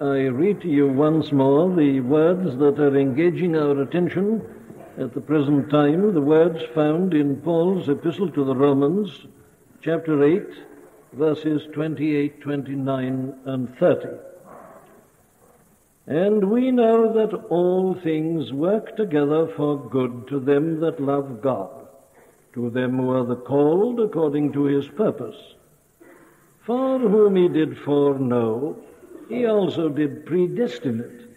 I read to you once more the words that are engaging our attention at the present time, the words found in Paul's epistle to the Romans, chapter 8, verses 28, 29, and 30. And we know that all things work together for good to them that love God, to them who are the called according to his purpose. For whom he did foreknow, he also did predestinate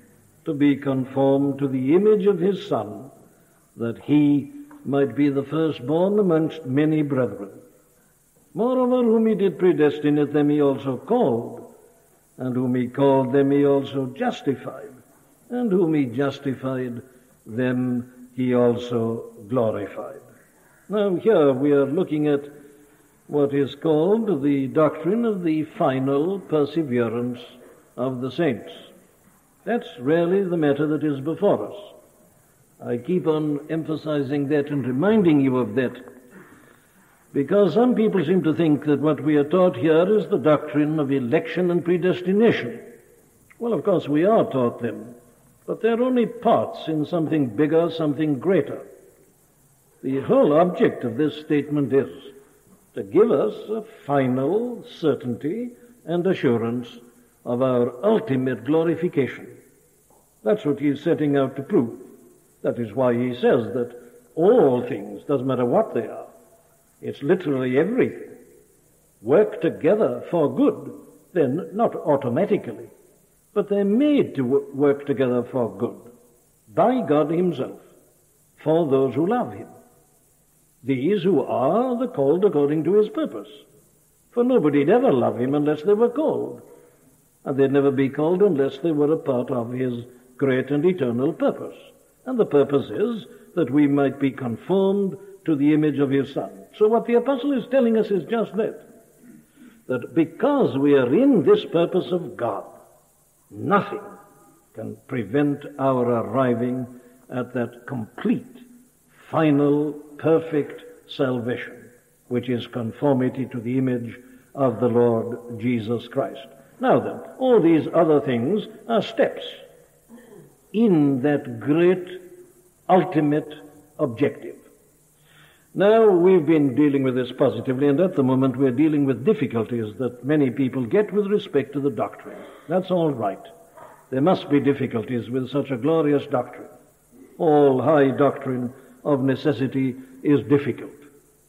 to be conformed to the image of his Son, that he might be the firstborn amongst many brethren. Moreover, whom he did predestinate, them he also called, and whom he called, them he also justified, and whom he justified, them he also glorified. Now here we are looking at what is called the doctrine of the final perseverance of the saints. That's really the matter that is before us. I keep on emphasizing that and reminding you of that, because some people seem to think that what we are taught here is the doctrine of election and predestination. Well, of course, we are taught them, but they're only parts in something bigger, something greater. The whole object of this statement is to give us a final certainty and assurance of our ultimate glorification. That's what he's setting out to prove. That is why he says that all things, doesn't matter what they are, it's literally everything, work together for good, then not automatically, but they're made to work together for good by God himself, for those who love him. These who are the called according to his purpose. For nobody'd ever love him unless they were called, and they'd never be called unless they were a part of his great and eternal purpose. And the purpose is that we might be conformed to the image of his Son. So what the apostle is telling us is just that because we are in this purpose of God, nothing can prevent our arriving at that complete, final, perfect salvation, which is conformity to the image of the Lord Jesus Christ. Now then, all these other things are steps in that great ultimate objective. Now, we've been dealing with this positively, and at the moment we're dealing with difficulties that many people get with respect to the doctrine. That's all right. There must be difficulties with such a glorious doctrine. All high doctrine of necessity is difficult,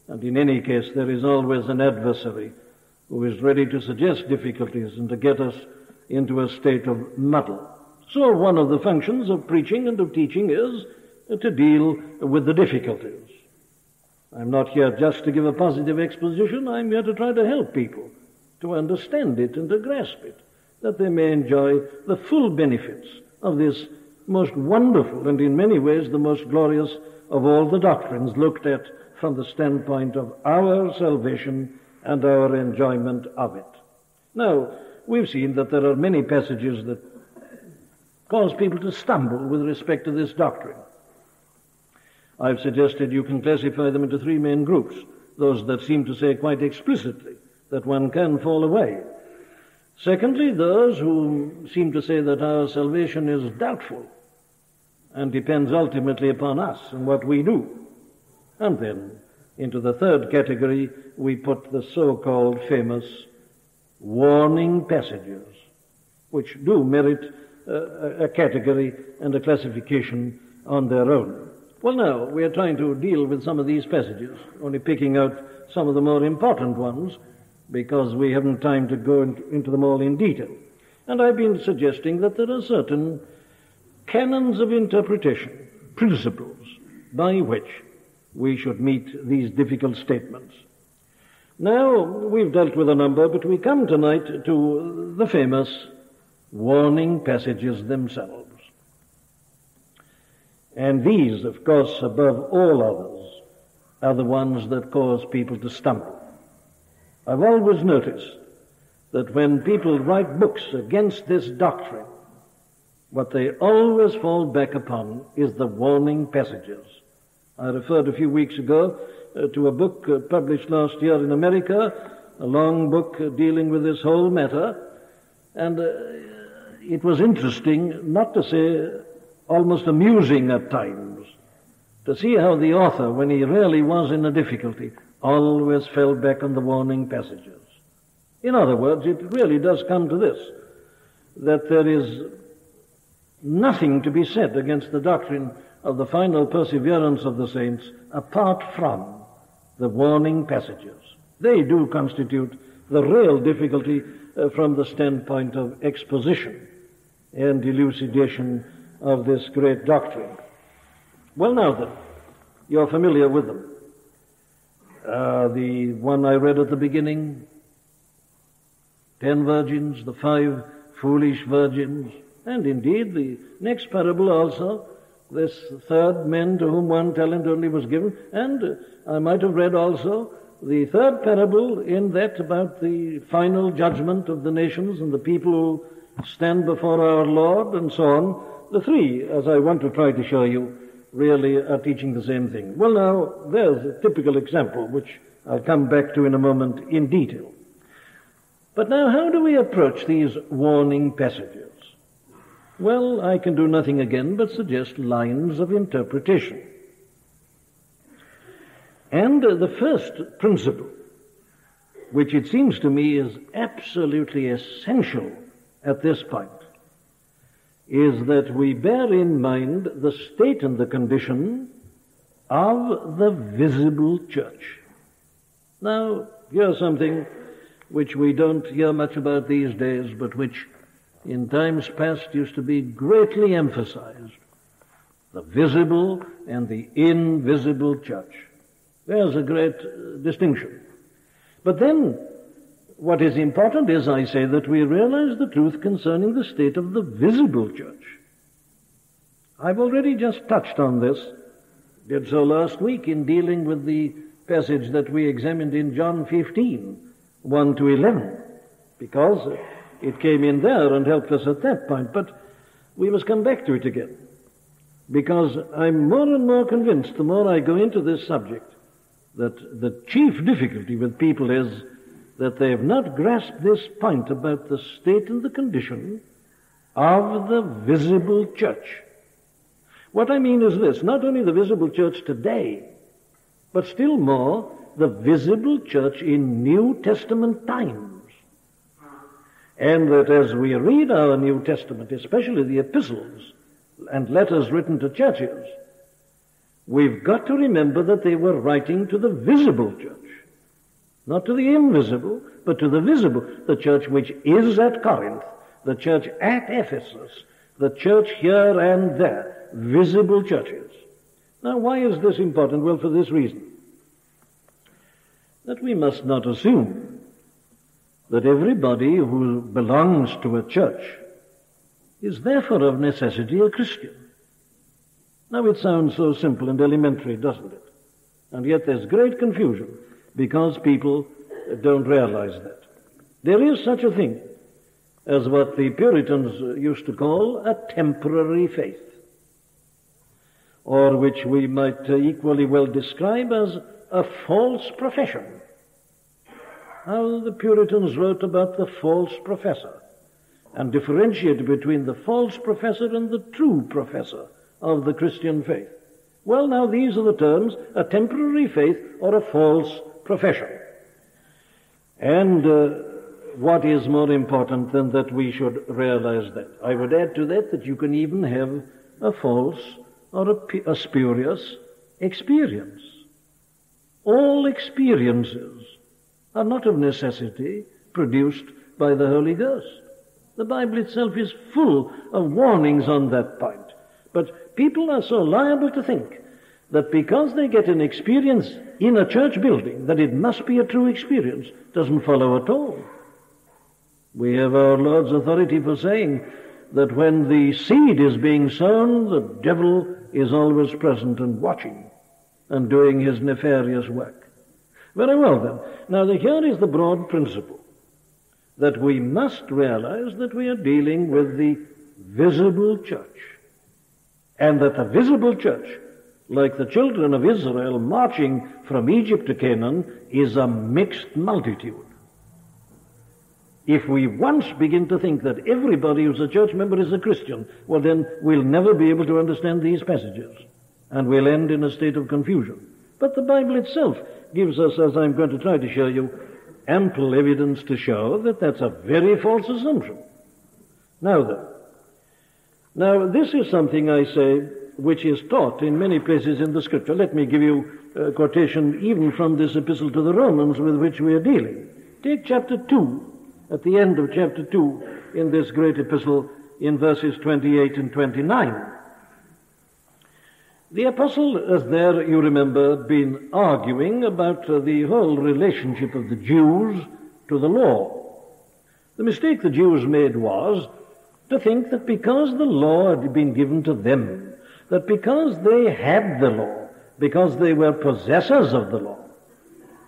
and in any case there is always an adversary who is ready to suggest difficulties and to get us into a state of muddle. So one of the functions of preaching and of teaching is to deal with the difficulties. I'm not here just to give a positive exposition. I'm here to try to help people to understand it and to grasp it, that they may enjoy the full benefits of this most wonderful and in many ways the most glorious of all the doctrines looked at from the standpoint of our salvation and our enjoyment of it. Now, we've seen that there are many passages that cause people to stumble with respect to this doctrine. I've suggested you can classify them into three main groups, those that seem to say quite explicitly that one can fall away. Secondly, those who seem to say that our salvation is doubtful and depends ultimately upon us and what we do. And then, into the third category, we put the so-called famous warning passages, which do merit a category and a classification on their own. Well, now, we are trying to deal with some of these passages, only picking out some of the more important ones, because we haven't time to go into them all in detail. And I've been suggesting that there are certain canons of interpretation, principles, by which we should meet these difficult statements. Now, we've dealt with a number, but we come tonight to the famous warning passages themselves. And these, of course, above all others, are the ones that cause people to stumble. I've always noticed that when people write books against this doctrine, what they always fall back upon is the warning passages. I referred a few weeks ago to a book published last year in America, a long book dealing with this whole matter, and it was interesting, not to say almost amusing at times, to see how the author, when he really was in a difficulty, always fell back on the warning passages. In other words, it really does come to this, that there is nothing to be said against the doctrine of the final perseverance of the saints apart from the warning passages. They do constitute the real difficulty from the standpoint of exposition and elucidation of this great doctrine. Well, now then, you're familiar with them. The one I read at the beginning, 10 virgins, the 5 foolish virgins, and indeed the next parable also, this third man to whom one talent only was given, and I might have read also the third parable in that about the final judgment of the nations and the people who stand before our Lord and so on. The three, as I want to try to show you, really are teaching the same thing. Well, now, there's a typical example, which I'll come back to in a moment in detail. But now, how do we approach these warning passages? Well, I can do nothing again but suggest lines of interpretation. And the first principle, which it seems to me is absolutely essential at this point, is that we bear in mind the state and the condition of the visible church. Now, here's something which we don't hear much about these days, but which in times past used to be greatly emphasized: the visible and the invisible church. There's a great distinction. But then, what is important is, I say, that we realize the truth concerning the state of the visible church. I've already just touched on this, did so last week in dealing with the passage that we examined in John 15, 1 to 11, because it came in there and helped us at that point, but we must come back to it again, because I'm more and more convinced, the more I go into this subject, that the chief difficulty with people is that they have not grasped this point about the state and the condition of the visible church. What I mean is this: not only the visible church today, but still more, the visible church in New Testament times. And that as we read our New Testament, especially the epistles and letters written to churches, we've got to remember that they were writing to the visible church. Not to the invisible, but to the visible, the church which is at Corinth, the church at Ephesus, the church here and there, visible churches. Now, why is this important? Well, for this reason, that we must not assume that everybody who belongs to a church is therefore of necessity a Christian. Now, it sounds so simple and elementary, doesn't it? And yet there's great confusion, because people don't realize that. There is such a thing as what the Puritans used to call a temporary faith, or which we might equally well describe as a false profession. How the Puritans wrote about the false professor and differentiated between the false professor and the true professor of the Christian faith. Well, now, these are the terms: a temporary faith or a false profession. And what is more important than that we should realize that? I would add to that that you can even have a false or a spurious experience. All experiences are not of necessity produced by the Holy Ghost. The Bible itself is full of warnings on that point. But people are so liable to think that because they get an experience in a church building, that it must be a true experience. Doesn't follow at all. We have our Lord's authority for saying that when the seed is being sown, the devil is always present and watching and doing his nefarious work. Very well, then. Now, here is the broad principle, that we must realize that we are dealing with the visible church, and that the visible church, like the children of Israel marching from Egypt to Canaan, is a mixed multitude. If we once begin to think that everybody who's a church member is a Christian, well then we'll never be able to understand these passages, and we'll end in a state of confusion. But the Bible itself gives us, as I'm going to try to show you, ample evidence to show that that's a very false assumption. Now then, this is something, I say, which is taught in many places in the Scripture. Let me give you a quotation even from this epistle to the Romans with which we are dealing. Take chapter 2, at the end of chapter 2, in this great epistle, in verses 28 and 29. The apostle has there, you remember, been arguing about the whole relationship of the Jews to the law. The mistake the Jews made was to think that because the law had been given to them, that because they had the law, because they were possessors of the law,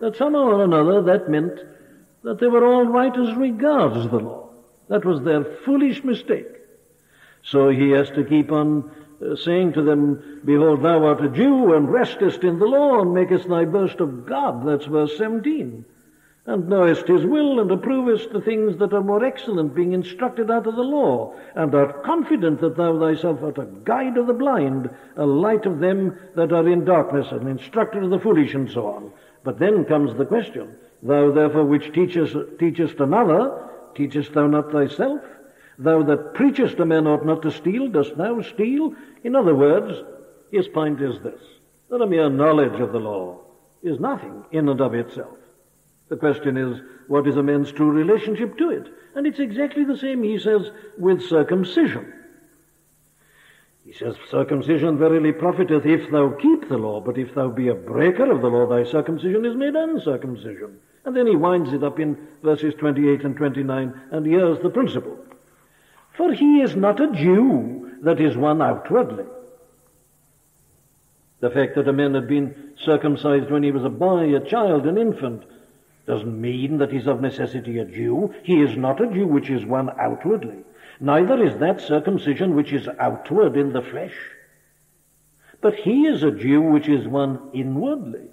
that somehow or another that meant that they were all right as regards the law. That was their foolish mistake. So he has to keep on saying to them, "Behold, thou art a Jew, and restest in the law, and makest thy boast of God." That's verse 17. "And knowest his will, and approvest the things that are more excellent, being instructed out of the law, and art confident that thou thyself art a guide of the blind, a light of them that are in darkness, an instructor of the foolish," and so on. But then comes the question, "Thou therefore which teachest another, teachest thou not thyself? Thou that preachest a man ought not to steal, dost thou steal?" In other words, his point is this, that a mere knowledge of the law is nothing in and of itself. The question is, what is a man's true relationship to it? And it's exactly the same, he says, with circumcision. He says, "Circumcision verily profiteth if thou keep the law, but if thou be a breaker of the law, thy circumcision is made uncircumcision." And then he winds it up in verses 28 and 29, and here's the principle. "For he is not a Jew that is one outwardly." The fact that a man had been circumcised when he was a boy, a child, an infant, doesn't mean that he's of necessity a Jew. He is not a Jew which is one outwardly. Neither is that circumcision which is outward in the flesh. But he is a Jew which is one inwardly.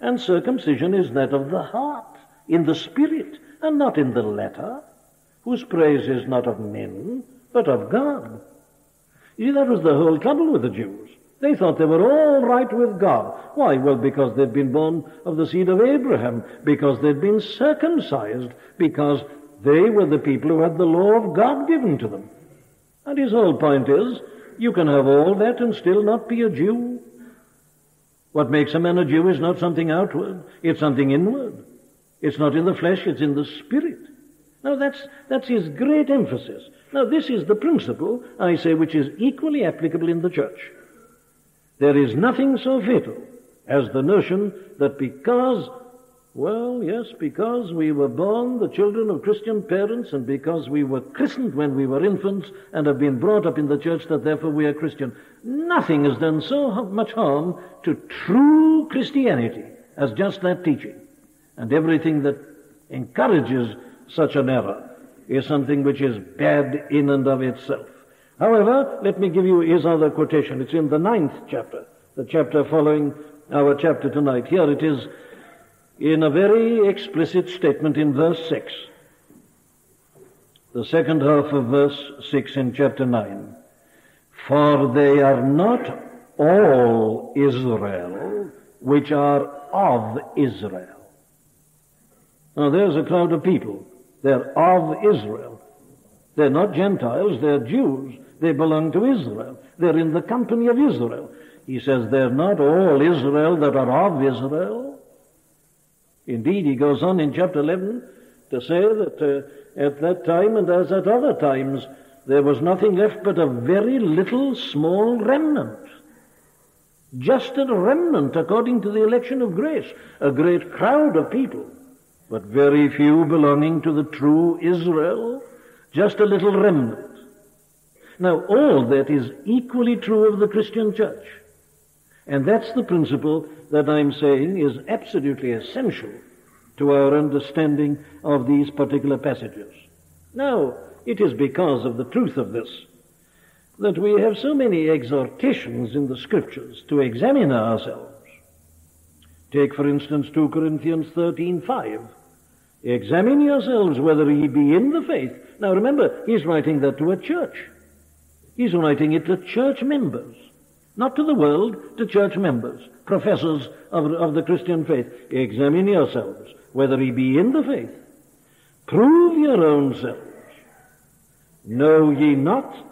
And circumcision is that of the heart, in the spirit, and not in the letter, whose praise is not of men, but of God. You see, that was the whole trouble with the Jews. They thought they were all right with God. Why? Well, because they'd been born of the seed of Abraham, because they'd been circumcised, because they were the people who had the law of God given to them. And his whole point is, you can have all that and still not be a Jew. What makes a man a Jew is not something outward, it's something inward. It's not in the flesh, it's in the spirit. Now that's his great emphasis. Now this is the principle, I say, which is equally applicable in the church. There is nothing so fatal as the notion that because, well, yes, because we were born the children of Christian parents and because we were christened when we were infants and have been brought up in the church, that therefore we are Christian. Nothing has done so much harm to true Christianity as just that teaching. And everything that encourages such an error is something which is bad in and of itself. However, let me give you his other quotation. It's in the 9th chapter, the chapter following our chapter tonight. Here it is in a very explicit statement in verse 6, the second half of verse 6 in chapter 9. "For they are not all Israel which are of Israel." Now there's a crowd of people. They're of Israel. They're not Gentiles, they're Jews. They belong to Israel. They're in the company of Israel. He says, they're not all Israel that are of Israel. Indeed, he goes on in chapter 11 to say that at that time and as at other times, there was nothing left but a very little small remnant. Just a remnant according to the election of grace. A great crowd of people, but very few belonging to the true Israel. Just a little remnant. Now, all that is equally true of the Christian church. And that's the principle that I'm saying is absolutely essential to our understanding of these particular passages. Now, it is because of the truth of this that we have so many exhortations in the Scriptures to examine ourselves. Take, for instance, 2 Corinthians 13:5. Examine yourselves whether ye be in the faith. Now remember, he's writing that to a church. He's writing it to church members, not to the world, to church members, professors of the Christian faith. Examine yourselves whether ye be in the faith. Prove your own selves. Know ye not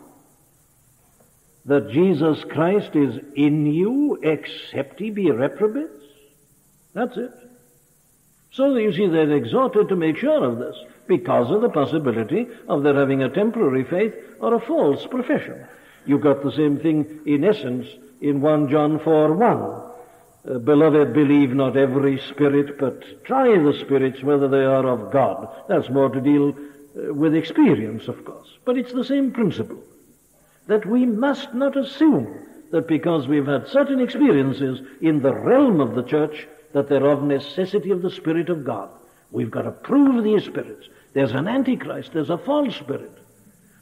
that Jesus Christ is in you, except he be reprobates? That's it. So you see, they're exhorted to make sure of this because of the possibility of their having a temporary faith or a false profession. You've got the same thing in essence in 1 John 4:1. Beloved, believe not every spirit, but try the spirits whether they are of God. That's more to deal with experience, of course. But it's the same principle, that we must not assume that because we've had certain experiences in the realm of the church, that they're of necessity of the Spirit of God. We've got to prove these spirits. There's an antichrist, there's a false spirit,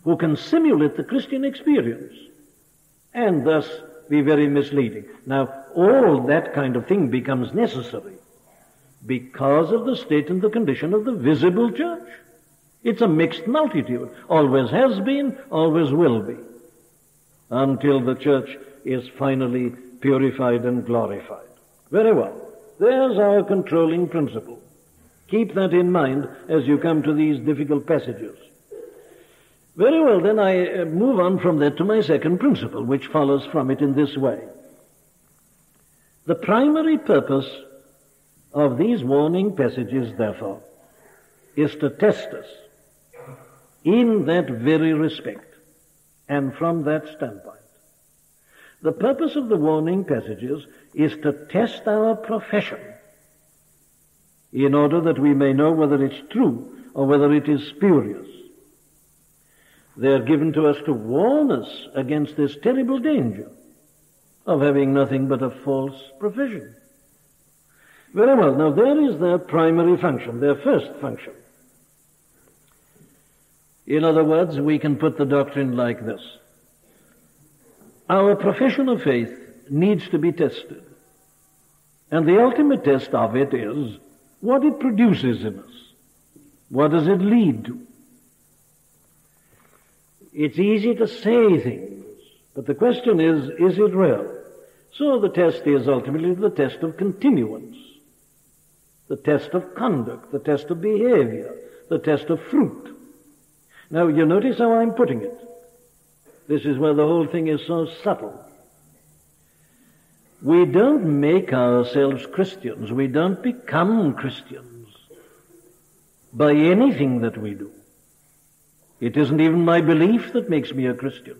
who can simulate the Christian experience, and thus be very misleading. Now, all that kind of thing becomes necessary because of the state and the condition of the visible church. It's a mixed multitude, always has been, always will be, until the church is finally purified and glorified. Very well. There's our controlling principle. Keep that in mind as you come to these difficult passages. Very well, then I move on from that to my second principle, which follows from it in this way. The primary purpose of these warning passages, therefore, is to test us in that very respect and from that standpoint. The purpose of the warning passages is to test our profession in order that we may know whether it's true or whether it is spurious. They are given to us to warn us against this terrible danger of having nothing but a false profession. Very well, now there is their primary function, their first function. In other words, we can put the doctrine like this. Our profession of faith needs to be tested. And the ultimate test of it is what it produces in us. What does it lead to? It's easy to say things, but the question is it real? So the test is ultimately the test of continuance, the test of conduct, the test of behavior, the test of fruit. Now, you notice how I'm putting it. This is where the whole thing is so subtle. We don't make ourselves Christians. We don't become Christians by anything that we do. It isn't even my belief that makes me a Christian,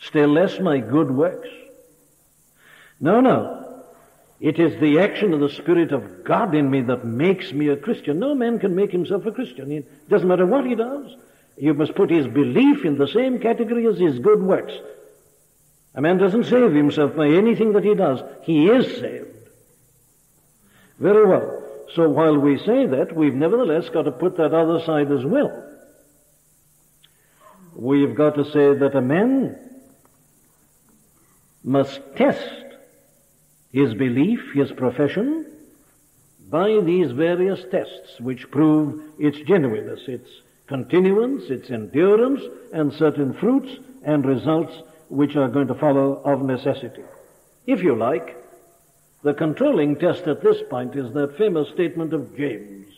still less my good works. No, no. It is the action of the Spirit of God in me that makes me a Christian. No man can make himself a Christian. It doesn't matter what he does. You must put his belief in the same category as his good works. A man doesn't save himself by anything that he does. He is saved. Very well. So while we say that, we've nevertheless got to put that other side as well. We've got to say that a man must test his belief, his profession, by these various tests which prove its genuineness, its continuance, its endurance, and certain fruits and results which are going to follow of necessity. If you like, the controlling test at this point is that famous statement of James,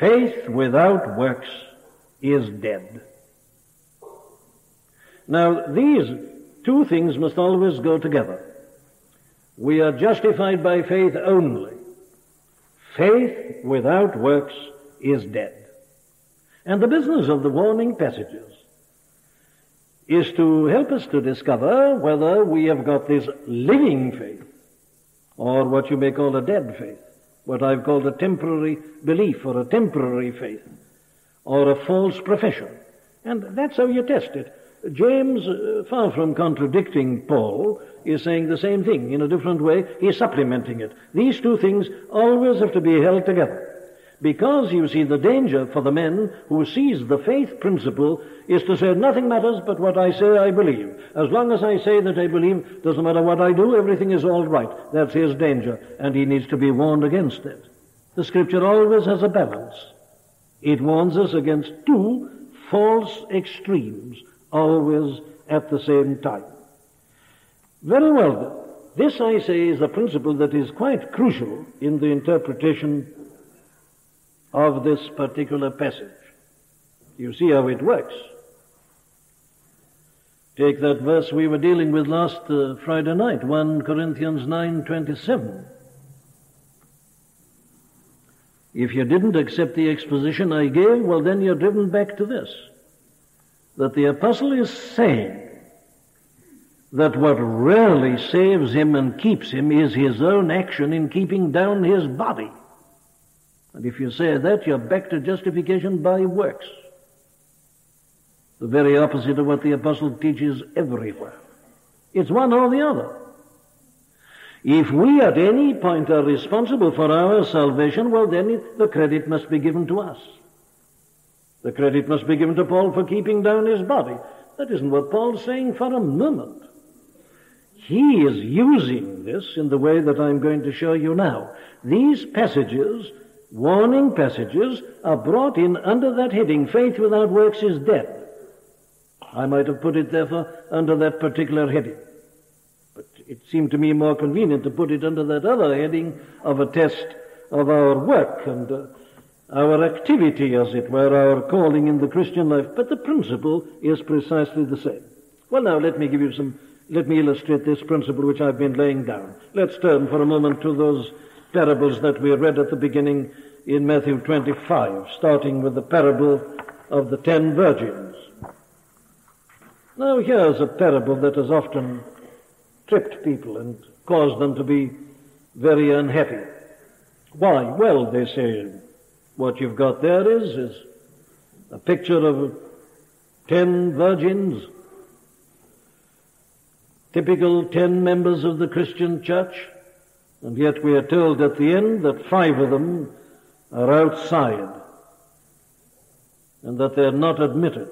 faith without works is dead. Now, these two things must always go together. We are justified by faith only. Faith without works is dead. And the business of the warning passages is to help us to discover whether we have got this living faith, or what you may call a dead faith, what I've called a temporary belief or a temporary faith, or a false profession. And that's how you test it. James, far from contradicting Paul, is saying the same thing in a different way. He's supplementing it. These two things always have to be held together. Because, you see, the danger for the man who sees the faith principle is to say, nothing matters but what I say I believe. As long as I say that I believe, doesn't matter what I do, everything is all right. That's his danger, and he needs to be warned against it. The Scripture always has a balance. It warns us against two false extremes, always at the same time. Very well, then. This, I say, is a principle that is quite crucial in the interpretation of this particular passage. You see how it works. Take that verse we were dealing with last Friday night, 1 Corinthians 9:27. If you didn't accept the exposition I gave, well, then you're driven back to this, that the apostle is saying that what really saves him and keeps him is his own action in keeping down his body. And if you say that, you're back to justification by works, the very opposite of what the apostle teaches everywhere. It's one or the other. If we at any point are responsible for our salvation, well, then the credit must be given to us. The credit must be given to Paul for keeping down his body. That isn't what Paul's saying for a moment. He is using this in the way that I'm going to show you now. These passages, warning passages, are brought in under that heading, faith without works is dead. I might have put it, therefore, under that particular heading. But it seemed to me more convenient to put it under that other heading of a test of our work and our activity, as it were, our calling in the Christian life. But the principle is precisely the same. Well, now, let me illustrate this principle which I've been laying down. Let's turn for a moment to those parables that we read at the beginning in Matthew 25, starting with the parable of the 10 virgins. Now, here's a parable that has often tripped people and caused them to be very unhappy. Why? Well, they say, what you've got there is a picture of 10 virgins, typical 10 members of the Christian church, and yet we are told at the end that 5 of them are outside and that they're not admitted.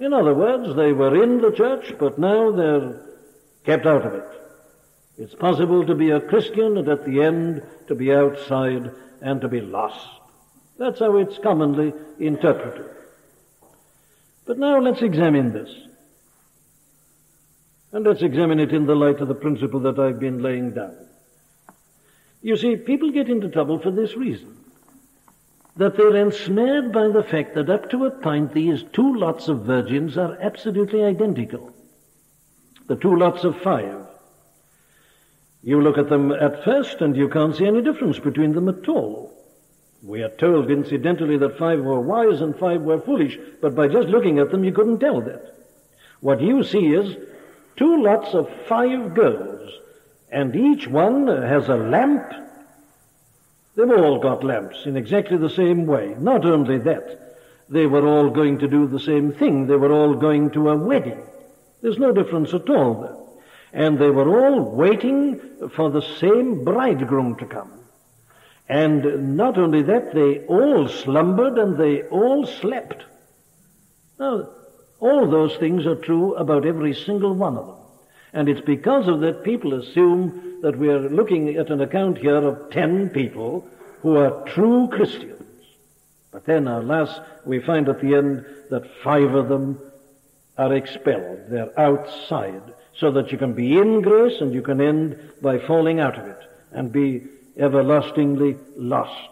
In other words, they were in the church, but now they're kept out of it. It's possible to be a Christian and at the end to be outside and to be lost. That's how it's commonly interpreted. But now let's examine this. And let's examine it in the light of the principle that I've been laying down. You see, people get into trouble for this reason, that they're ensnared by the fact that up to a point these 2 lots of virgins are absolutely identical, the 2 lots of 5. You look at them at first and you can't see any difference between them at all. We are told incidentally that 5 were wise and 5 were foolish, but by just looking at them you couldn't tell that. What you see is 2 lots of 5 girls, and each one has a lamp. They've all got lamps in exactly the same way. Not only that, they were all going to do the same thing. They were all going to a wedding. There's no difference at all there. And they were all waiting for the same bridegroom to come. And not only that, they all slumbered and they all slept. Now, all those things are true about every single one of them. And it's because of that people assume that we are looking at an account here of 10 people who are true Christians. But then, alas, we find at the end that 5 of them are expelled. They're outside, so that you can be in grace and you can end by falling out of it and be everlastingly lost.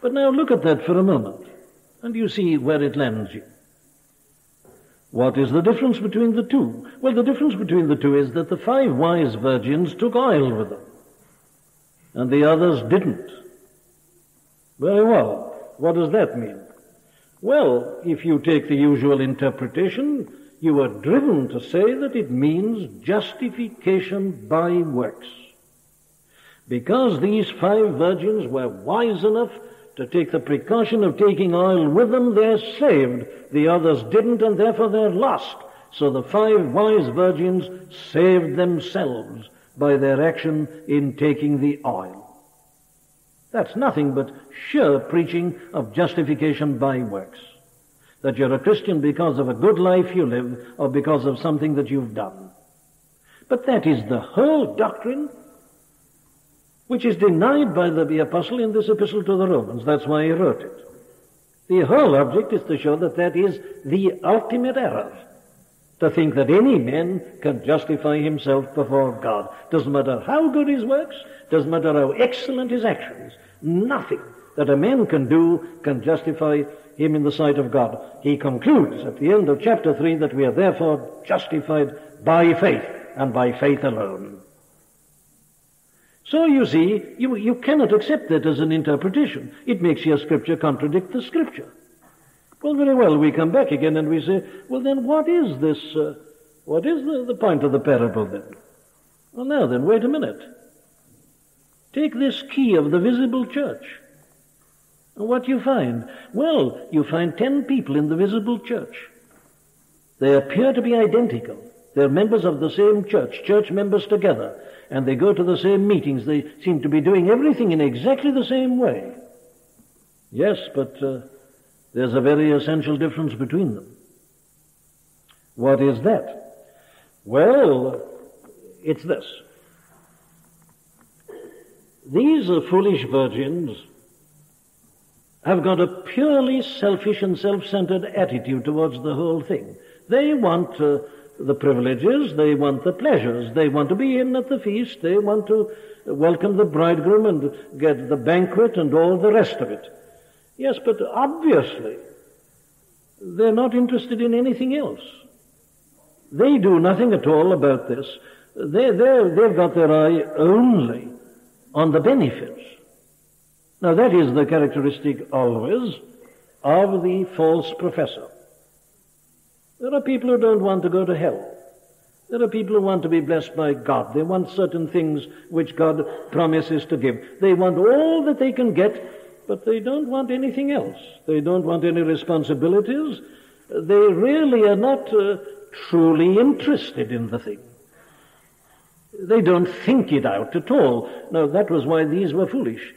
But now look at that for a moment. And you see where it lands you. What is the difference between the 2? Well, the difference between the 2 is that the 5 wise virgins took oil with them, and the others didn't. Very well. What does that mean? Well, if you take the usual interpretation, you are driven to say that it means justification by works. Because these 5 virgins were wise enough to take the precaution of taking oil with them, they're saved. The others didn't, and therefore they're lost. So the 5 wise virgins saved themselves by their action in taking the oil. That's nothing but sheer preaching of justification by works, that you're a Christian because of a good life you live or because of something that you've done. But that is the whole doctrine which is denied by the apostle in this epistle to the Romans. That's why he wrote it. The whole object is to show that that is the ultimate error, to think that any man can justify himself before God. Doesn't matter how good his works, doesn't matter how excellent his actions, nothing that a man can do can justify him in the sight of God. He concludes at the end of chapter 3 that we are therefore justified by faith, and by faith alone. So you see, you cannot accept that as an interpretation. It makes your scripture contradict the scripture. Well, very well, we come back again and we say, well then what is this, what is the point of the parable then? Well now then, wait a minute. Take this key of the visible church. And what do you find? Well, you find 10 people in the visible church. They appear to be identical. They're members of the same church, church members together, and they go to the same meetings. They seem to be doing everything in exactly the same way. Yes, but there's a very essential difference between them. What is that? Well, it's this. These foolish virgins have got a purely selfish and self-centered attitude towards the whole thing. They want the privileges, they want the pleasures, they want to be in at the feast, they want to welcome the bridegroom and get the banquet and all the rest of it. Yes, but obviously they're not interested in anything else. They do nothing at all about this. They've got their eye only on the benefits. Now that is the characteristic always of the false professor. There are people who don't want to go to hell. There are people who want to be blessed by God. They want certain things which God promises to give. They want all that they can get, but they don't want anything else. They don't want any responsibilities. They really are not truly interested in the thing. They don't think it out at all. Now, that was why these were foolish.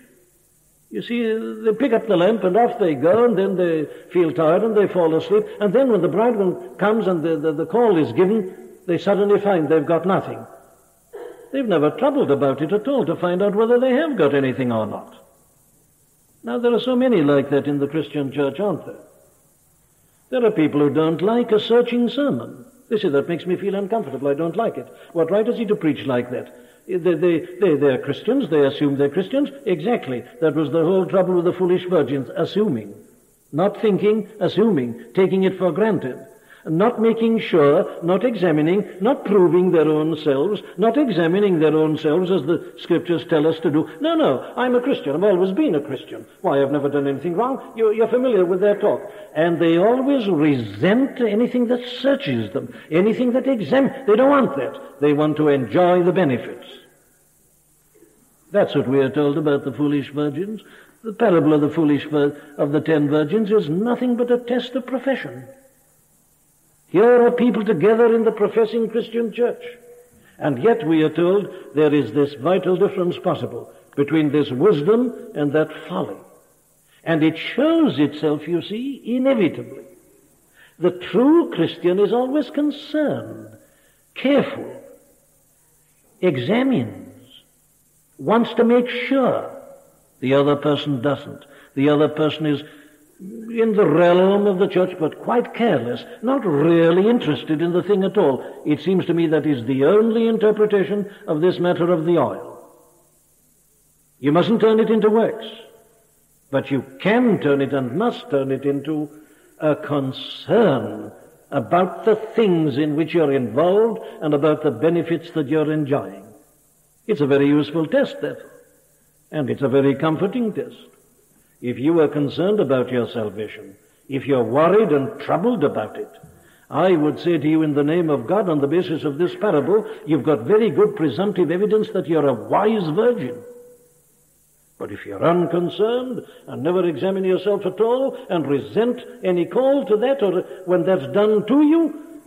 You see, they pick up the lamp and off they go, and then they feel tired and they fall asleep. And then when the bridegroom comes and the call is given, they suddenly find they've got nothing. They've never troubled about it at all to find out whether they have got anything or not. Now, there are so many like that in the Christian church, aren't there? There are people who don't like a searching sermon. They say, that makes me feel uncomfortable, I don't like it. What right is he to preach like that? They are Christians, they assume they're Christians. Exactly. That was the whole trouble with the foolish virgins. Assuming. Not thinking, assuming. Taking it for granted. Not making sure, not examining, not proving their own selves, not examining their own selves as the scriptures tell us to do. No, no, I'm a Christian. I've always been a Christian. Why, I've never done anything wrong. You're familiar with their talk. And they always resent anything that searches them, anything that examines. They don't want that. They want to enjoy the benefits. That's what we are told about the foolish virgins. The parable of the foolish of the 10 virgins is nothing but a test of profession. Here are people together in the professing Christian church. And yet we are told there is this vital difference possible between this wisdom and that folly. And it shows itself, you see, inevitably. The true Christian is always concerned, careful, examines, wants to make sure. The other person doesn't. The other person is in the realm of the church, but quite careless, not really interested in the thing at all. It seems to me that is the only interpretation of this matter of the oil. You mustn't turn it into works, but you can turn it and must turn it into a concern about the things in which you're involved and about the benefits that you're enjoying. It's a very useful test, therefore, and it's a very comforting test. If you are concerned about your salvation, if you're worried and troubled about it, I would say to you in the name of God, on the basis of this parable, you've got very good presumptive evidence that you're a wise virgin. But if you're unconcerned and never examine yourself at all and resent any call to that or when that's done to you,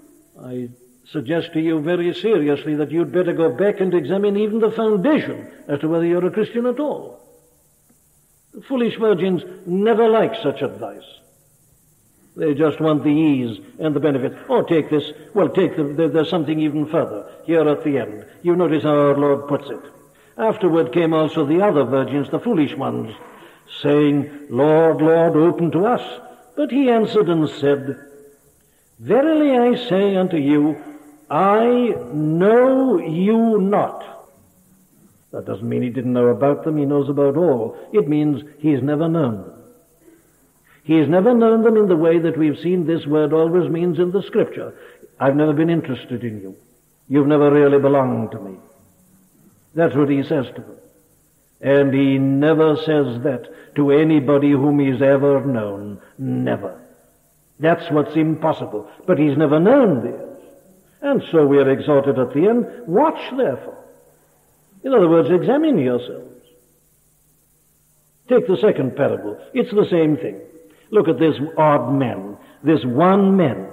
I suggest to you very seriously that you'd better go back and examine even the foundation as to whether you're a Christian at all. The foolish virgins never like such advice. They just want the ease and the benefit. Oh, take this. Well, take the, there's something even further here at the end. You notice how our Lord puts it. Afterward came also the other virgins, the foolish ones, saying, Lord, Lord, open to us. But he answered and said, Verily I say unto you, I know you not. That doesn't mean he didn't know about them. He knows about all. It means he's never known them. He's never known them in the way that we've seen this word always means in the Scripture. I've never been interested in you. You've never really belonged to me. That's what he says to them. And he never says that to anybody whom he's ever known. Never. That's what's impossible. But he's never known this. And so we are exhorted at the end, watch therefore. In other words, examine yourselves. Take the second parable. It's the same thing. Look at this odd man, this one man.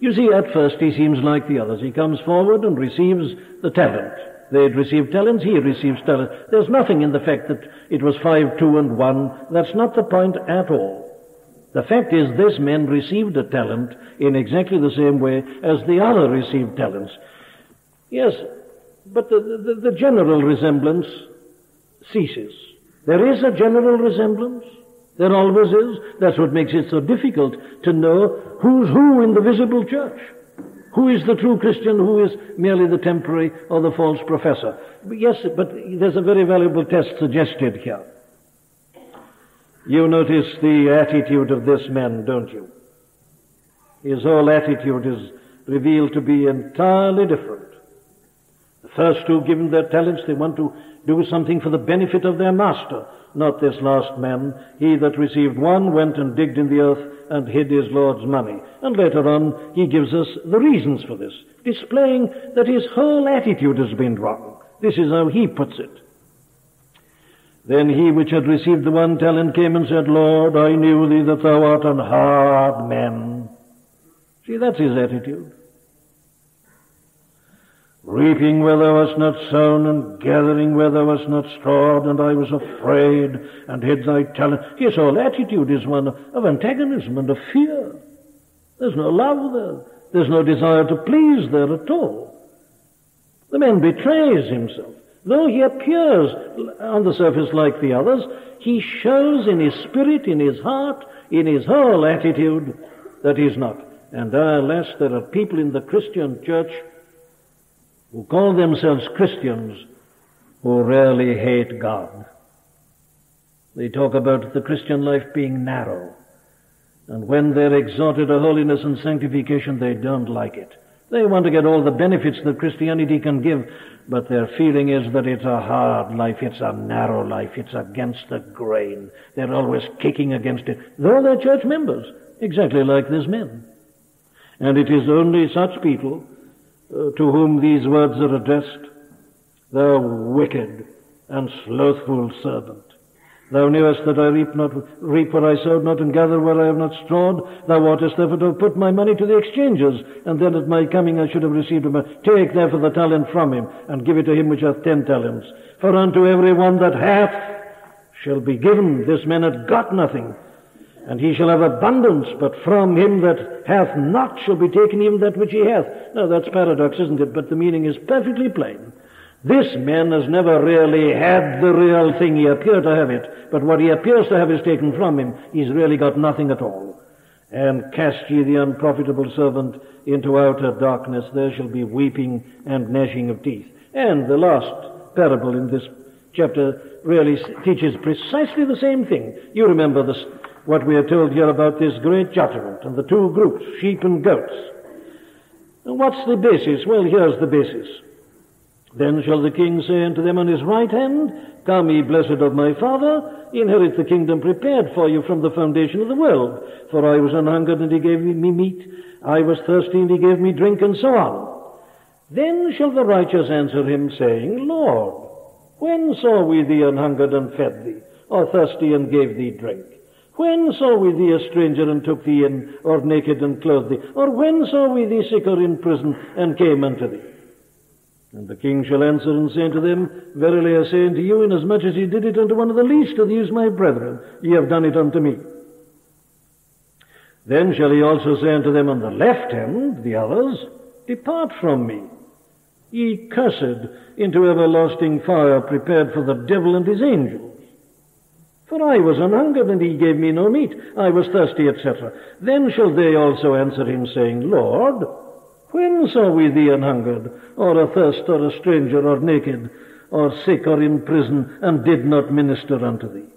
You see, at first he seems like the others. He comes forward and receives the talent. They had received talents, he receives talents. There's nothing in the fact that it was 5, 2, and 1. That's not the point at all. The fact is this man received a talent in exactly the same way as the other received talents. Yes, but the general resemblance ceases. There is a general resemblance. There always is. That's what makes it so difficult to know who's who in the visible church. Who is the true Christian? Who is merely the temporary or the false professor? Yes, but there's a very valuable test suggested here. You notice the attitude of this man, don't you? His whole attitude is revealed to be entirely different. The first two give him their talents. They want to do something for the benefit of their master. Not this last man. He that received one went and digged in the earth and hid his Lord's money. And later on, he gives us the reasons for this, displaying that his whole attitude has been wrong. This is how he puts it. Then he which had received the one talent came and said, Lord, I knew thee that thou art an hard man. See, that's his attitude. Reaping where thou hast not sown, and gathering where thou hast not strawed, and I was afraid, and hid thy talent. His whole attitude is one of antagonism and of fear. There's no love there. There's no desire to please there at all. The man betrays himself. Though he appears on the surface like the others, he shows in his spirit, in his heart, in his whole attitude that he's not. And alas, there are people in the Christian church who call themselves Christians, who rarely hate God. They talk about the Christian life being narrow, and when they're exhorted to holiness and sanctification, they don't like it. They want to get all the benefits that Christianity can give, but their feeling is that it's a hard life, it's a narrow life, it's against the grain. They're always kicking against it. Though they're church members, exactly like these men. And it is only such people to whom these words are addressed. Thou wicked and slothful servant, thou knewest that I reap where I sowed not, and gather where I have not strawed. Thou oughtest therefore to have put my money to the exchangers, and then at my coming I should have received him. Take therefore the talent from him, and give it to him which hath 10 talents. For unto every one that hath shall be given. This man hath got nothing, and he shall have abundance, but from him that hath not shall be taken even that which he hath. Now that's paradox, isn't it? But the meaning is perfectly plain. This man has never really had the real thing. He appeared to have it, but what he appears to have is taken from him. He's really got nothing at all. And cast ye the unprofitable servant into outer darkness. There shall be weeping and gnashing of teeth. And the last parable in this chapter really teaches precisely the same thing. You remember this, what we are told here about this great judgment and the two groups, sheep and goats. And what's the basis? Well, here's the basis. Then shall the king say unto them on his right hand, Come ye blessed of my father, inherit the kingdom prepared for you from the foundation of the world. For I was an hungered, and he gave me meat. I was thirsty, and he gave me drink, and so on. Then shall the righteous answer him, saying, Lord, when saw we thee an hungered, and fed thee, or thirsty, and gave thee drink? When saw we thee a stranger, and took thee in, or naked, and clothed thee? Or when saw we thee sick, or in prison, and came unto thee? And the king shall answer and say unto them, Verily I say unto you, inasmuch as ye did it unto one of the least of these my brethren, ye have done it unto me. Then shall he also say unto them on the left hand, the others, Depart from me, ye cursed, into everlasting fire prepared for the devil and his angels. For I was an hungered, and he gave me no meat. I was thirsty, etc. Then shall they also answer him, saying, Lord, when saw we thee an hungered, or athirst, or a stranger, or naked, or sick, or in prison, and did not minister unto thee?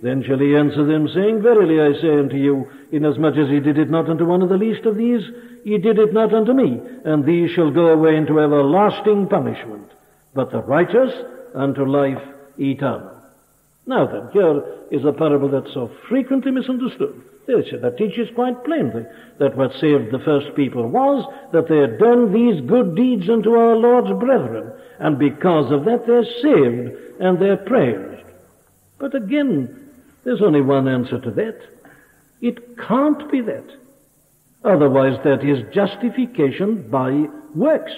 Then shall he answer them, saying, Verily I say unto you, inasmuch as ye did it not unto one of the least of these, ye did it not unto me. And these shall go away into everlasting punishment, but the righteous unto life eternal. Now then, here is a parable that's so frequently misunderstood. That teaches quite plainly that what saved the first people was that they had done these good deeds unto our Lord's brethren, and because of that they're saved and they're praised. But again, there's only one answer to that. It can't be that. Otherwise, that is justification by works.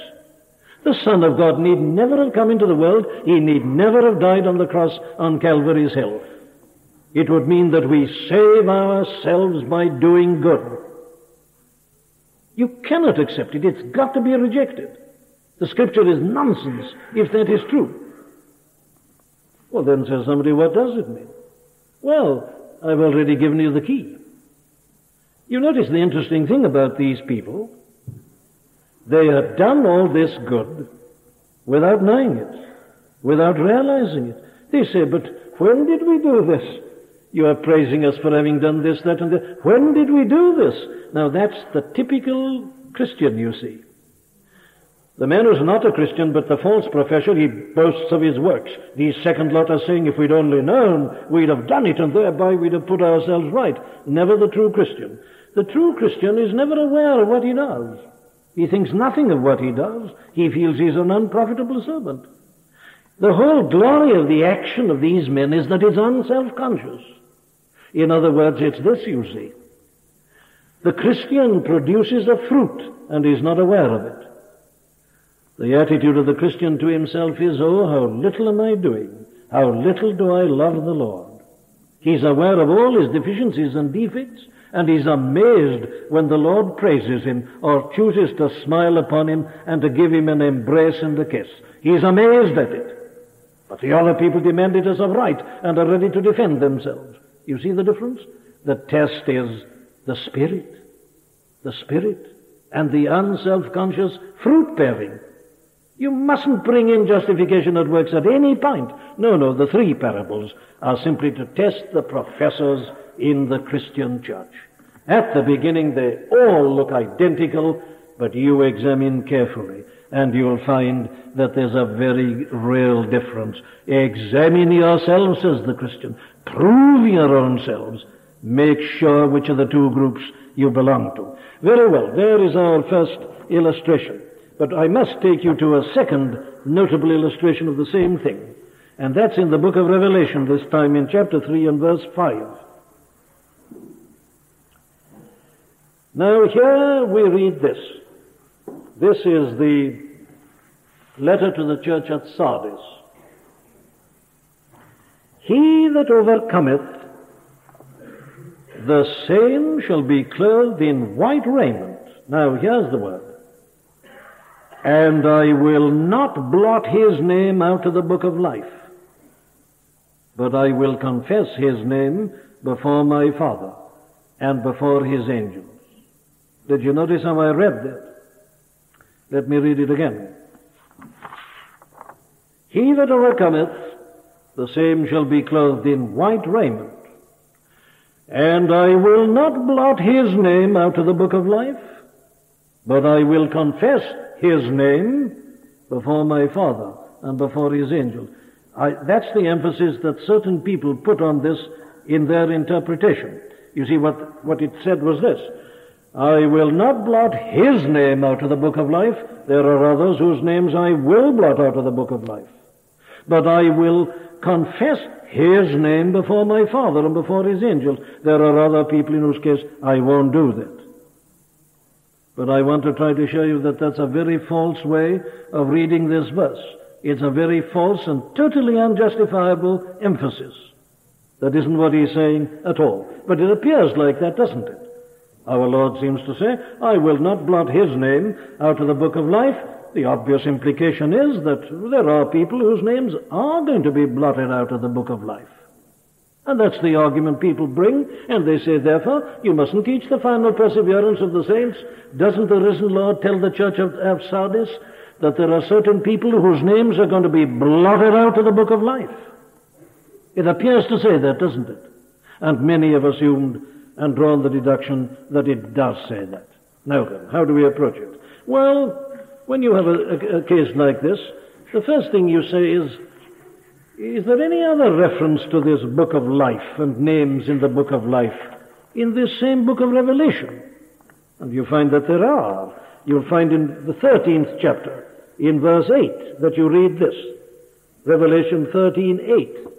The Son of God need never have come into the world. He need never have died on the cross on Calvary's hill. It would mean that we save ourselves by doing good. You cannot accept it. It's got to be rejected. The Scripture is nonsense if that is true. Well, then says somebody, what does it mean? Well, I've already given you the key. You notice the interesting thing about these people. They had done all this good without knowing it, without realizing it. They say, but when did we do this? You are praising us for having done this, that, and that. When did we do this? Now, that's the typical Christian, you see. The man who's not a Christian, but the false professor, he boasts of his works. These second lot are saying, if we'd only known, we'd have done it, and thereby we'd have put ourselves right. Never the true Christian. The true Christian is never aware of what he does. He thinks nothing of what he does. He feels he's an unprofitable servant. The whole glory of the action of these men is that it's unself-conscious. In other words, it's this, you see. The Christian produces a fruit and is not aware of it. The attitude of the Christian to himself is, oh, how little am I doing? How little do I love the Lord? He's aware of all his deficiencies and defects, and he's amazed when the Lord praises him or chooses to smile upon him and to give him an embrace and a kiss. He's amazed at it. But the other people demand it as of right and are ready to defend themselves. You see the difference? The test is the Spirit, and the unself-conscious fruit-bearing. You mustn't bring in justification at works at any point. No, no, the three parables are simply to test the professors in the Christian church. At the beginning, they all look identical, but you examine carefully, and you'll find that there's a very real difference. Examine yourselves, says the Christian. Prove your own selves. Make sure which of the two groups you belong to. Very well, there is our first illustration. But I must take you to a second notable illustration of the same thing, and that's in the book of Revelation, this time in chapter 3 and verse 5. Now, here we read this. This is the letter to the church at Sardis. He that overcometh, the same shall be clothed in white raiment. Now, here's the word. And I will not blot his name out of the book of life, but I will confess his name before my Father and before his angels. Did you notice how I read that? Let me read it again. He that overcometh, the same shall be clothed in white raiment, and I will not blot his name out of the book of life, but I will confess his name before my Father and before his angels. That's the emphasis that certain people put on this in their interpretation. You see, what it said was this. I will not blot his name out of the book of life. There are others whose names I will blot out of the book of life. But I will confess his name before my Father and before his angels. There are other people in whose case I won't do that. But I want to try to show you that that's a very false way of reading this verse. It's a very false and totally unjustifiable emphasis. That isn't what he's saying at all. But it appears like that, doesn't it? Our Lord seems to say, I will not blot his name out of the book of life, The obvious implication is that there are people whose names are going to be blotted out of the book of life. And that's the argument people bring, and they say, therefore, you mustn't teach the final perseverance of the saints. Doesn't the risen Lord tell the church of Sardis that there are certain people whose names are going to be blotted out of the book of life? It appears to say that, doesn't it? And many have assumed and drawn the deduction that it does say that. Now then, how do we approach it? Well, when you have a case like this, the first thing you say is there any other reference to this book of life and names in the book of life in this same book of Revelation? And you find that there are. You'll find in the 13th chapter, in verse 8, that you read this, Revelation 13:8.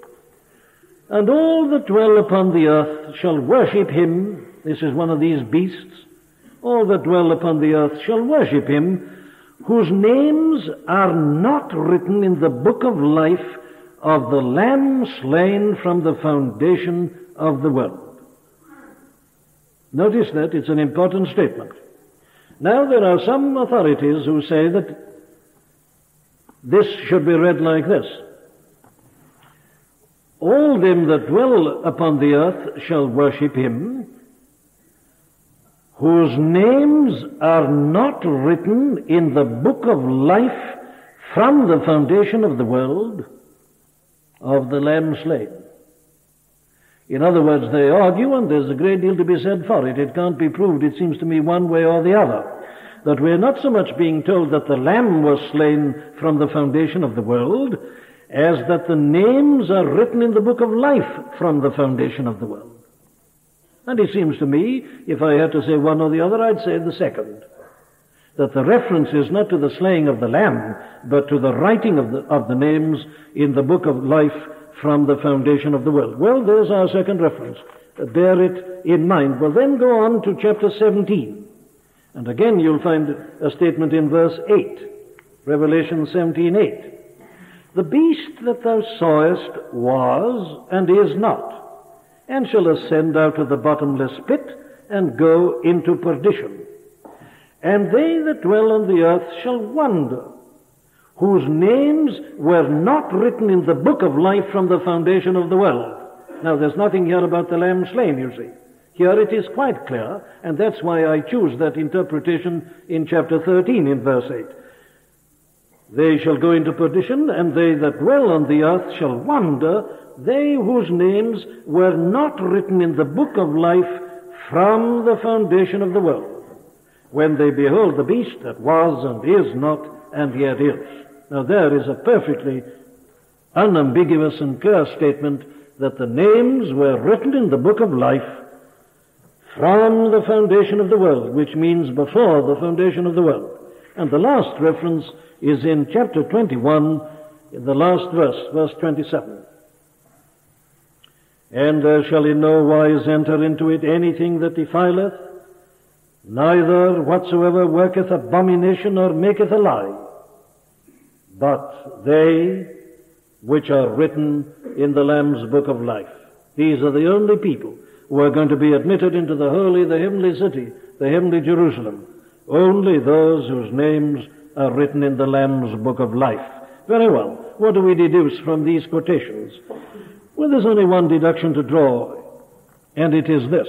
And all that dwell upon the earth shall worship him. This is one of these beasts. All that dwell upon the earth shall worship him, whose names are not written in the book of life of the Lamb slain from the foundation of the world. Notice that it's an important statement. Now there are some authorities who say that this should be read like this. All them that dwell upon the earth shall worship him, whose names are not written in the book of life from the foundation of the world, of the Lamb slain. In other words, they argue, and there's a great deal to be said for it. It can't be proved, it seems to me, one way or the other, that we're not so much being told that the Lamb was slain from the foundation of the world, as that the names are written in the book of life from the foundation of the world. And it seems to me, if I had to say one or the other, I'd say the second, that the reference is not to the slaying of the Lamb, but to the writing of the names in the book of life from the foundation of the world. Well, there's our second reference. Bear it in mind. Well, then go on to chapter 17. And again you'll find a statement in verse 8, Revelation 17:8. The beast that thou sawest was and is not, and shall ascend out of the bottomless pit and go into perdition. And they that dwell on the earth shall wander, whose names were not written in the book of life from the foundation of the world. Now, there's nothing here about the Lamb slain, you see. Here it is quite clear, and that's why I choose that interpretation in chapter 13 in verse 8. They shall go into perdition, and they that dwell on the earth shall wander, they whose names were not written in the book of life from the foundation of the world, when they behold the beast that was and is not and yet is. Now there is a perfectly unambiguous and clear statement that the names were written in the book of life from the foundation of the world, which means before the foundation of the world. And the last reference is in chapter 21, in the last verse, verse 27. And there shall in no wise enter into it anything that defileth, neither whatsoever worketh abomination or maketh a lie, but they which are written in the Lamb's book of life. These are the only people who are going to be admitted into the holy, the heavenly city, the heavenly Jerusalem. Only those whose names are written in the Lamb's book of life. Very well. What do we deduce from these quotations? Well, there's only one deduction to draw, and it is this: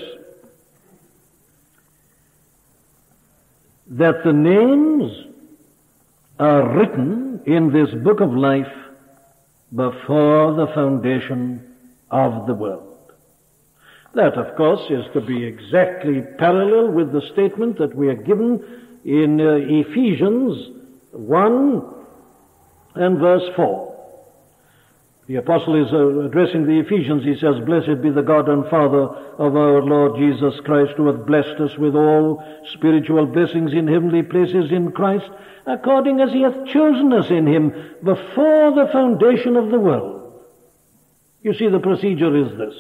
that the names are written in this book of life before the foundation of the world. That, of course, is to be exactly parallel with the statement that we are given in Ephesians 1 and verse 4. The apostle is addressing the Ephesians. He says, "Blessed be the God and Father of our Lord Jesus Christ, who hath blessed us with all spiritual blessings in heavenly places in Christ, according as he hath chosen us in him before the foundation of the world." You see, the procedure is this.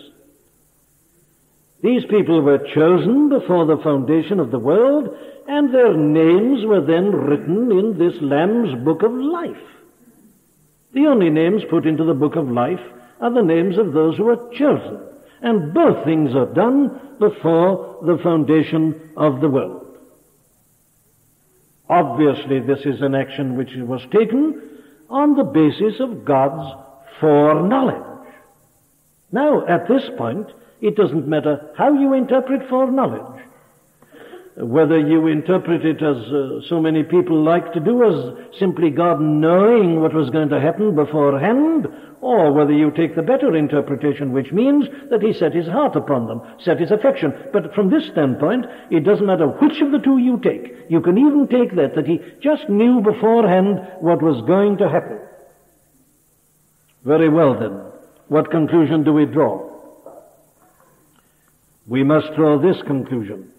These people were chosen before the foundation of the world, and their names were then written in this Lamb's book of life. The only names put into the book of life are the names of those who are chosen. And both things are done before the foundation of the world. Obviously, this is an action which was taken on the basis of God's foreknowledge. Now, at this point, it doesn't matter how you interpret foreknowledge. Whether you interpret it as so many people like to do, as simply God knowing what was going to happen beforehand, or whether you take the better interpretation, which means that he set his heart upon them, set his affection. But from this standpoint, it doesn't matter which of the two you take. You can even take that he just knew beforehand what was going to happen. Very well then, what conclusion do we draw? We must draw this conclusion,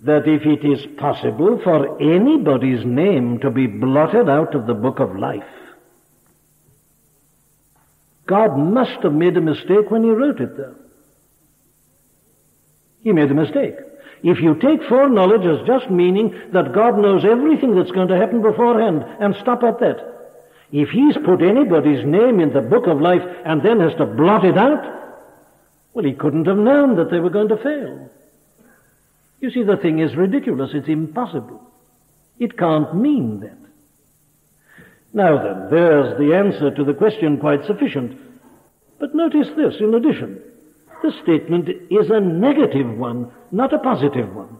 that if it is possible for anybody's name to be blotted out of the book of life, God must have made a mistake when he wrote it there. He made a mistake. If you take foreknowledge as just meaning that God knows everything that's going to happen beforehand, and stop at that, if he's put anybody's name in the book of life and then has to blot it out, well, he couldn't have known that they were going to fail. You see, the thing is ridiculous. It's impossible. It can't mean that. Now then, there's the answer to the question, quite sufficient. But notice this in addition. The statement is a negative one, not a positive one.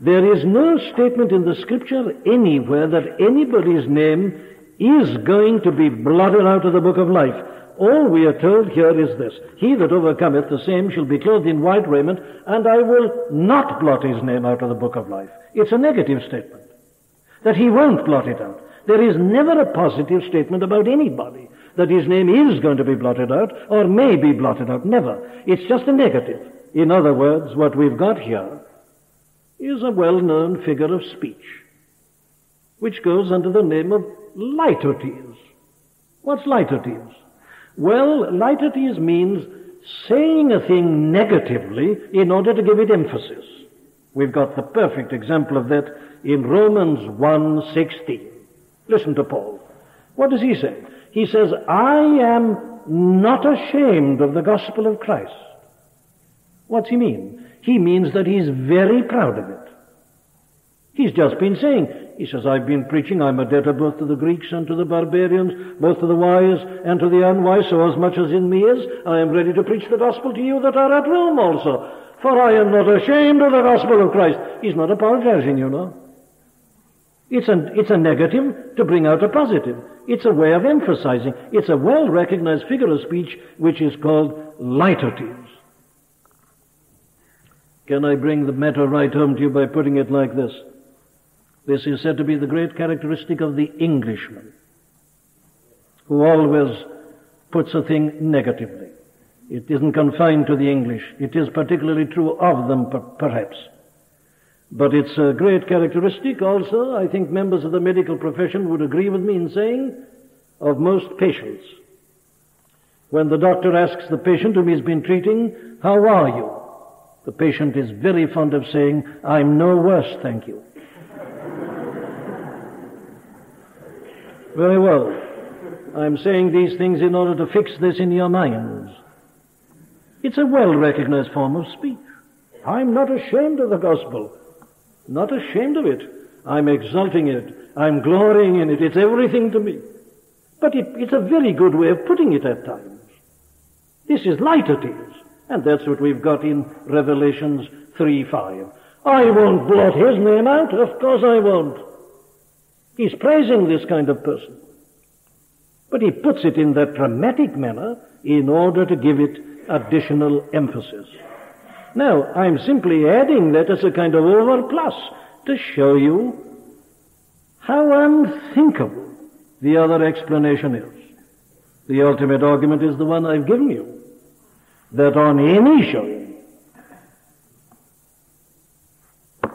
There is no statement in the Scripture anywhere that anybody's name is going to be blotted out of the book of life. All we are told here is this: he that overcometh, the same shall be clothed in white raiment, and I will not blot his name out of the book of life. It's a negative statement, that he won't blot it out. There is never a positive statement about anybody, that his name is going to be blotted out, or may be blotted out. Never. It's just a negative. In other words, what we've got here is a well-known figure of speech, which goes under the name of Leitotes. What's Leitotes? Well, Leitotes means saying a thing negatively in order to give it emphasis. We've got the perfect example of that in Romans 1:16. Listen to Paul. What does he say? He says, I am not ashamed of the gospel of Christ. What's he mean? He means that he's very proud of it. He's just been saying, he says, I've been preaching, I'm a debtor both to the Greeks and to the barbarians, both to the wise and to the unwise, so as much as in me is, I am ready to preach the gospel to you that are at Rome also. For I am not ashamed of the gospel of Christ. He's not apologizing, you know. It's a negative to bring out a positive. It's a way of emphasizing. It's a well-recognized figure of speech which is called Leitotes. Can I bring the matter right home to you by putting it like this? This is said to be the great characteristic of the Englishman, who always puts a thing negatively. It isn't confined to the English. It is particularly true of them, perhaps. But it's a great characteristic also, I think members of the medical profession would agree with me in saying, of most patients. When the doctor asks the patient whom he's been treating, how are you? The patient is very fond of saying, I'm no worse, thank you. Very well. I'm saying these things in order to fix this in your minds. It's a well-recognized form of speech. I'm not ashamed of the gospel. Not ashamed of it. I'm exalting it. I'm glorying in it. It's everything to me. But it's a very good way of putting it at times. This is Leitotes. And that's what we've got in Revelations 3:5. I won't blot his name out. Of course I won't. He's praising this kind of person. But he puts it in that dramatic manner in order to give it additional emphasis. Now, I'm simply adding that as a kind of overplus to show you how unthinkable the other explanation is. The ultimate argument is the one I've given you, that on any showing,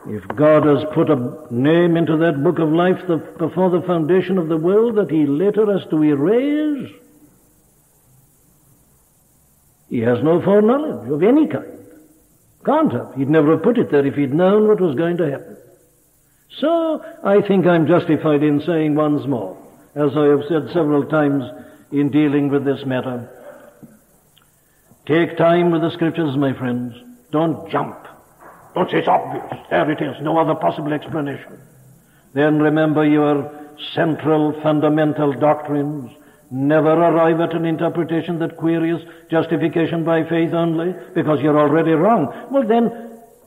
if God has put a name into that book of life before the foundation of the world that he later has to erase, he has no foreknowledge of any kind. Can't have. He'd never have put it there if he'd known what was going to happen. So, I think I'm justified in saying once more, as I have said several times in dealing with this matter, take time with the Scriptures, my friends. Don't jump. But it's obvious. There it is. No other possible explanation. Then remember, your central fundamental doctrines never arrive at an interpretation that queries justification by faith only, because you're already wrong. Well,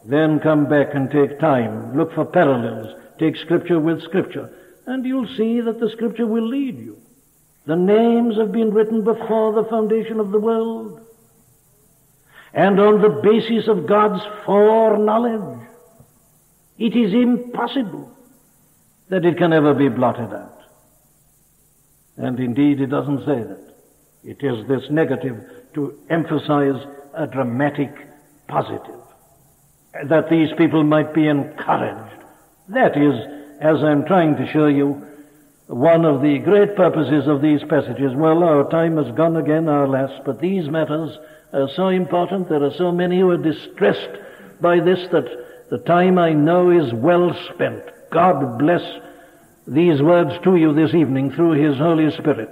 then come back and take time. Look for parallels. Take Scripture with Scripture. And you'll see that the Scripture will lead you. The names have been written before the foundation of the world. And on the basis of God's foreknowledge, it is impossible that it can ever be blotted out. And indeed, it doesn't say that. It is this negative to emphasize a dramatic positive, that these people might be encouraged. That is, as I'm trying to show you, one of the great purposes of these passages. Well, our time has gone again, our last, but these matters are so important. There are so many who are distressed by this that the time I know is well spent. God bless these words to you this evening through His Holy Spirit,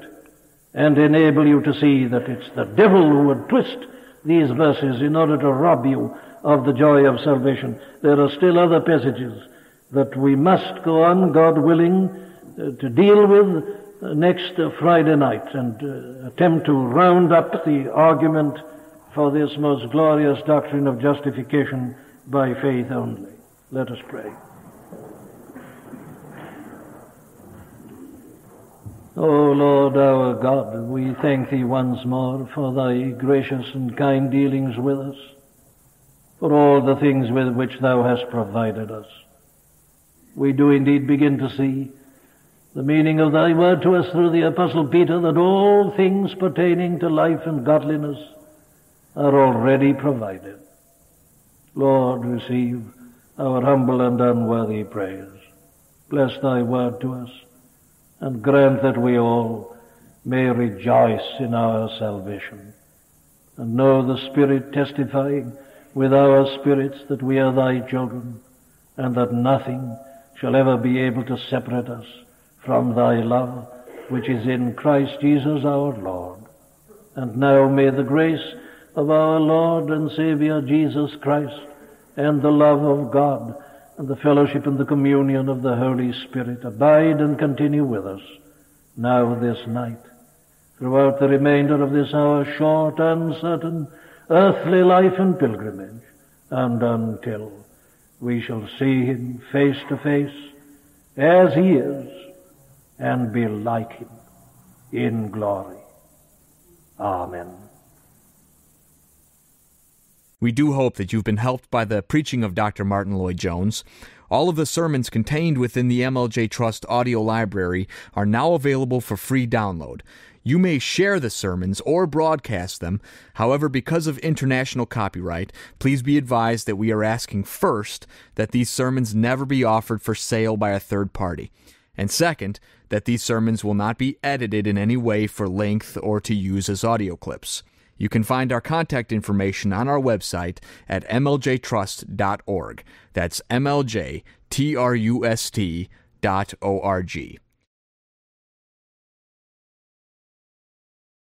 and enable you to see that it's the devil who would twist these verses in order to rob you of the joy of salvation. There are still other passages that we must go on, God willing, to deal with next Friday night, and attempt to round up the argument for this most glorious doctrine of justification by faith only. Let us pray. O Lord our God, we thank Thee once more for Thy gracious and kind dealings with us, for all the things with which Thou hast provided us. We do indeed begin to see the meaning of Thy word to us through the Apostle Peter, that all things pertaining to life and godliness are already provided. Lord, receive our humble and unworthy prayers. Bless Thy word to us, and grant that we all may rejoice in our salvation, and know the Spirit testifying with our spirits that we are Thy children, and that nothing shall ever be able to separate us from Thy love, which is in Christ Jesus our Lord. And now may the grace of our Lord and Savior Jesus Christ, and the love of God, and the fellowship and the communion of the Holy Spirit abide and continue with us now this night, throughout the remainder of this our short, uncertain, earthly life and pilgrimage, and until we shall see Him face to face as He is, and be like Him in glory. Amen. We do hope that you've been helped by the preaching of Dr. Martyn Lloyd-Jones. All of the sermons contained within the MLJ Trust audio library are now available for free download. You may share the sermons or broadcast them. However, because of international copyright, please be advised that we are asking, first, that these sermons never be offered for sale by a third party, and second, that these sermons will not be edited in any way for length or to use as audio clips. You can find our contact information on our website at mljtrust.org. That's mljtrust.org.